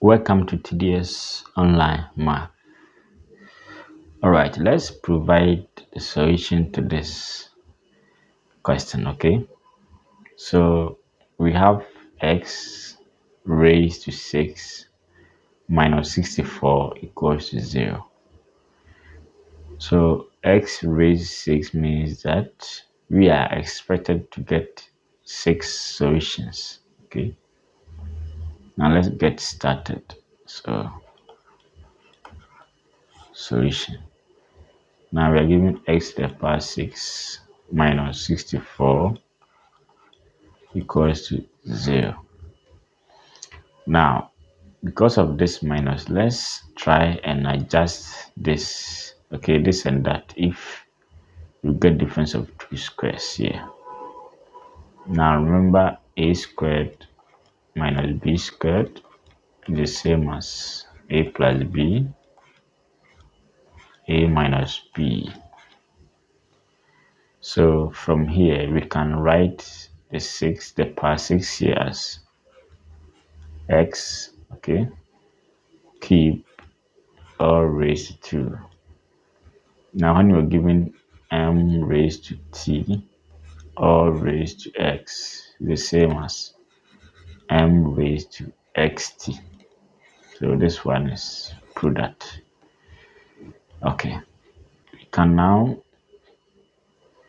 Welcome to TDS Online Math. All right, let's provide the solution to this question, okay? So we have x raised to 6 minus 64 equals to 0. So x raised to 6 means that we are expected to get 6 solutions, okay? Now let's get started. So solution. Now we are given x to the power 6 minus 64 equals to 0. Now because of this minus, let's try and adjust this, okay, this and that, if we get difference of 2 squares here. Now remember, a squared minus b squared is the same as a plus b, a minus b. So from here we can write the 6 the power 6 here as x, okay, cube all raised to 2. Now when you're given m raised to t all raised to x, the same as m raised to xt. So this one is product. Okay, we can now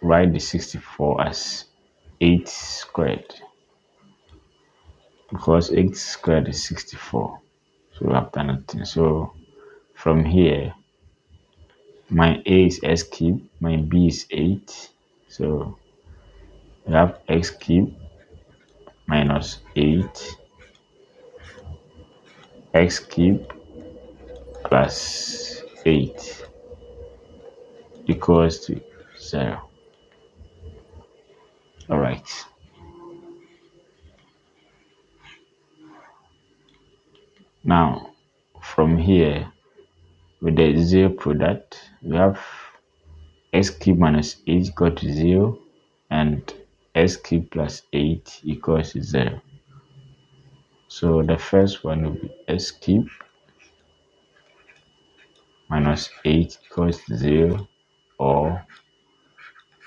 write the 64 as 8 squared, because 8 squared is 64. So we have done nothing. So from here, my a is s cubed, my b is 8. So we have x cubed minus 8, x cubed plus 8 equals to 0. All right. Now from here, with the 0 product, we have x cubed minus 8 equal to 0 and s cubed plus 8 equals to 0. So the first one will be s cubed minus 8 equals to 0, or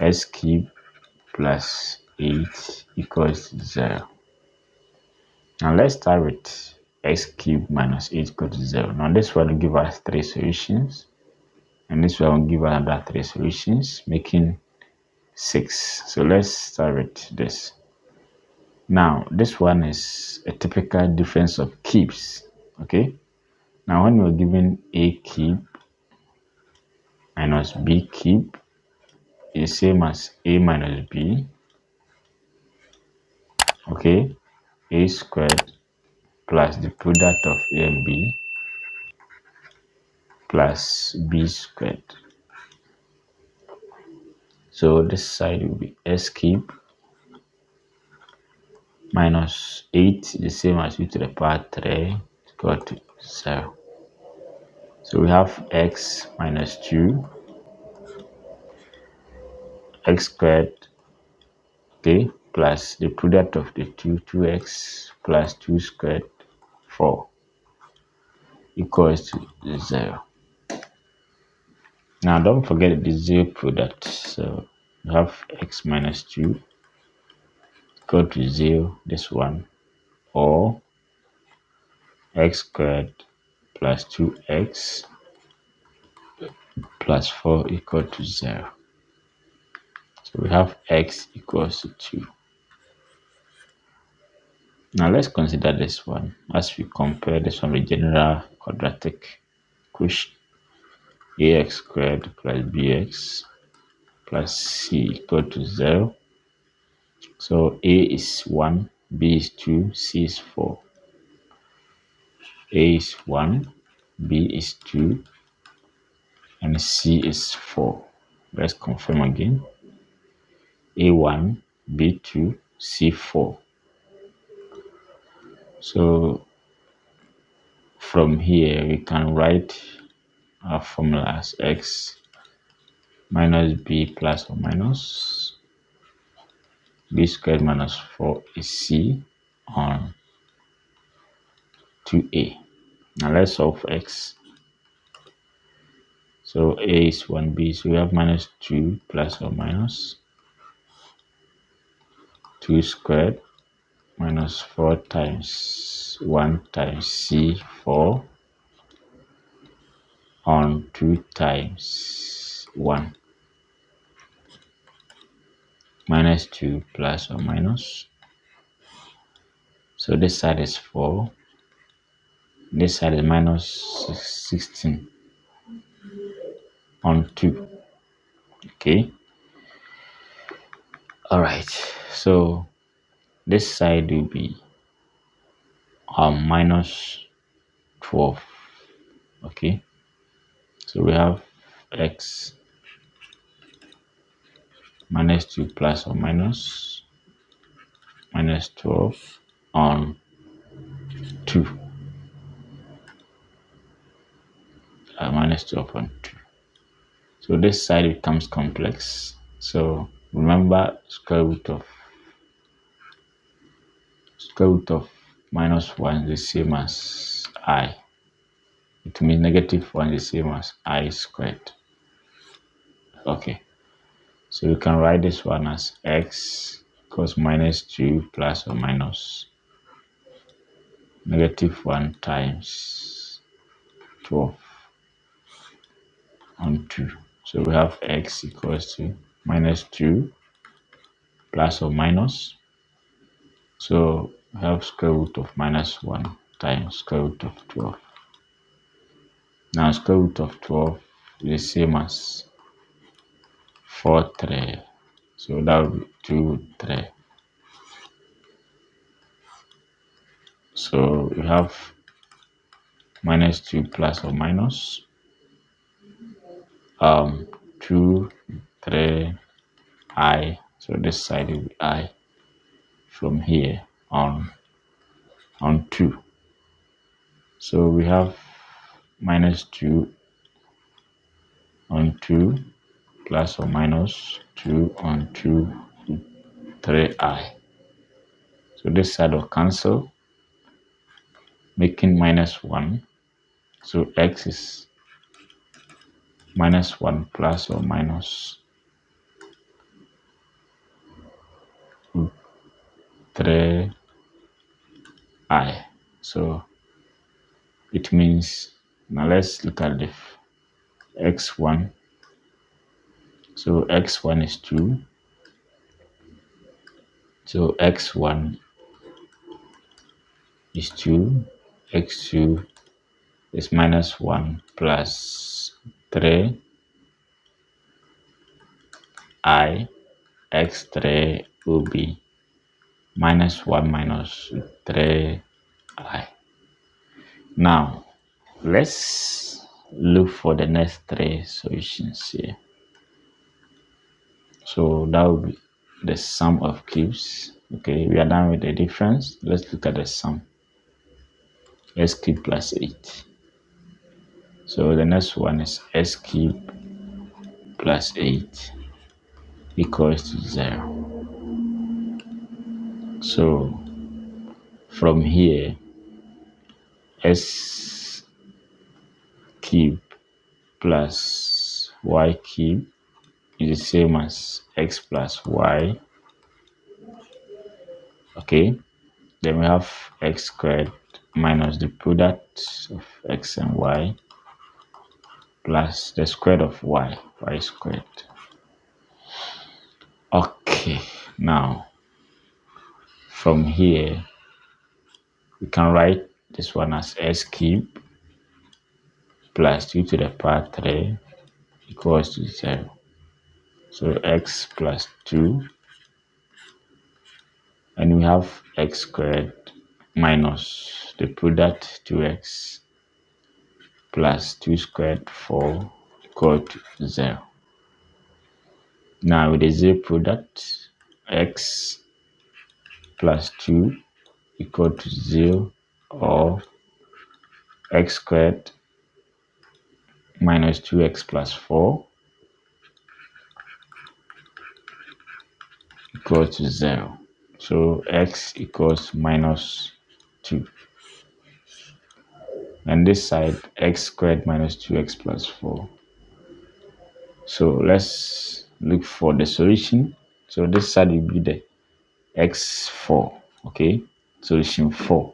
s cubed plus 8 equals to 0. Now let's start with x cubed minus 8 equals to 0. Now this one will give us 3 solutions, and this one will give us another 3 solutions, making 6. So let's start with this. Now this one is a typical difference of cubes, okay? Now when we're given a cube minus b cube is same as a minus b, okay, a squared plus the product of a and b plus b squared. So this side will be s cubed minus 8 is the same as e to the power 3 equal to 0. So we have x minus 2, x squared, okay, plus the product of the 2, 2x plus 2 squared, 4 equals to 0. Now don't forget the 0 product. So we have x minus 2 equal to 0, this one, or x squared plus 2x plus 4 equal to 0. So we have x equals to 2. Now let's consider this one as we compare this one with general quadratic equation. Ax squared plus bx plus c equal to 0. So a is 1, b is 2, c is 4. A is 1, b is 2, and c is 4. Let's confirm again. a1, b2, c4. So from here we can write our formula as x minus b plus or minus b squared minus 4 is c on 2a. Now let's solve x. So a is 1b, so we have minus 2 plus or minus 2 squared minus 4 times 1 times c, 4 on 2 times 1 minus 2 plus or minus. So this side is 4, this side is minus 16 on 2. Okay, all right, so this side will be minus 12. Okay, so we have x minus 2 plus or minus minus 12 on 2, minus 12 on 2. So this side becomes complex, so remember square root of minus 1 is the same as I. It means negative 1 is the same as I squared. Okay, so you can write this one as x equals minus 2 plus or minus negative 1 times 12 on 2. So we have x equals to minus 2 plus or minus, so we have square root of minus 1 times square root of 12. Now square root of 12 is the same as 4 3, so that would be 2 3. So we have minus 2 plus or minus 2 3 I, so this side will be I from here on 2. So we have minus 2 on 2 plus or minus 2 on 2 3 I. So this side will cancel, making minus 1. So x is minus 1 plus or minus 3 I. So it means, now let's look at the x1. So x1 is 2, so x1 is 2, x2 is minus 1 plus 3 I, x3 will be minus 1 minus 3 I. Now let's look for the next 3 solutions here. So that will be the sum of cubes. Okay, we are done with the difference. Let's look at the sum. S cube plus 8. So the next one is S cube plus 8 equals to 0. So from here, S cube plus Y cube is the same as x plus y. Okay, then we have x squared minus the product of x and y plus the square root of y squared. Okay, now from here we can write this one as s cube plus 2 to the power 3 equals to 0. So x plus 2, and we have x squared minus the product 2x plus 2 squared 4 equal to 0. Now with the 0 product, x plus 2 equal to 0, or x squared minus 2x plus 4 equals to 0. So x equals minus 2. and this side x squared minus 2x plus 4. So let's look for the solution. So this side will be the x4. Okay, solution 4.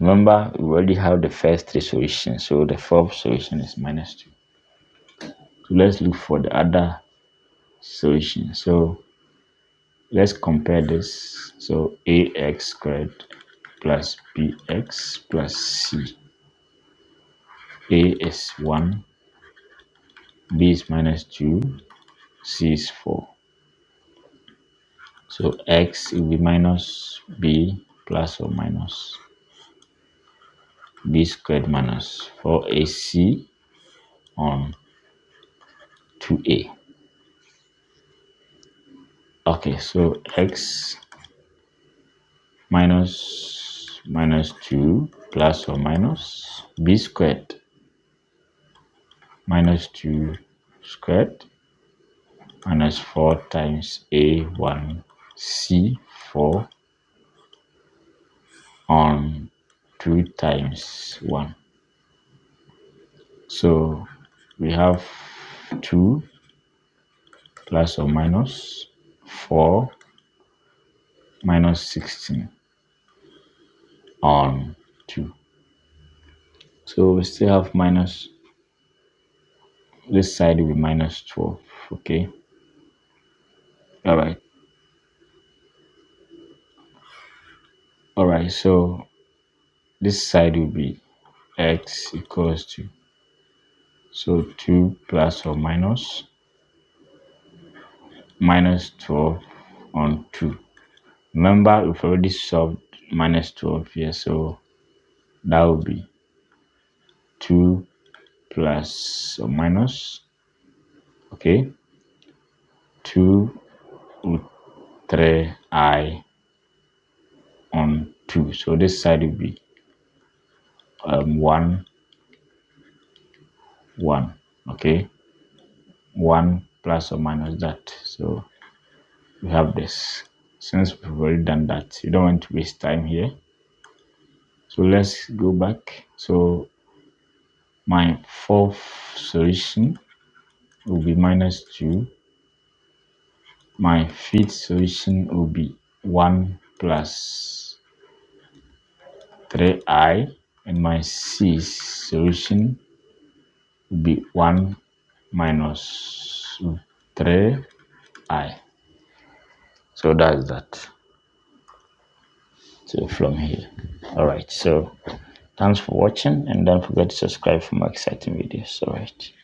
Remember, we already have the first three solutions, so the fourth solution is minus 2. So let's look for the other solution. So let's compare this. So ax squared plus bx plus c. A is 1, b is minus 2, c is 4. So x will be minus b plus or minus b squared minus 4ac on 2a. Okay, so x minus 2 plus or minus b squared minus 2 squared minus 4 times a1c4 on 2 times 1. So we have 2 plus or minus 4 minus 16 on 2. So we still have minus, this side will be minus 12. Okay, all right, so this side will be x equals 2. So 2 plus or minus minus 12 on 2. Remember, we've already solved minus 12 here, so that will be 2 plus or minus, okay, 2 with 3i on 2. So this side will be 1 1, okay, 1 plus or minus that. So we have this. Since we've already done that, you don't want to waste time here, so let's go back. So my fourth solution will be minus 2. My fifth solution will be 1 plus 3i, and my sixth solution will be 1 minus 3i. So that's that. So from here, all right. So thanks for watching, and don't forget to subscribe for more exciting videos. All right.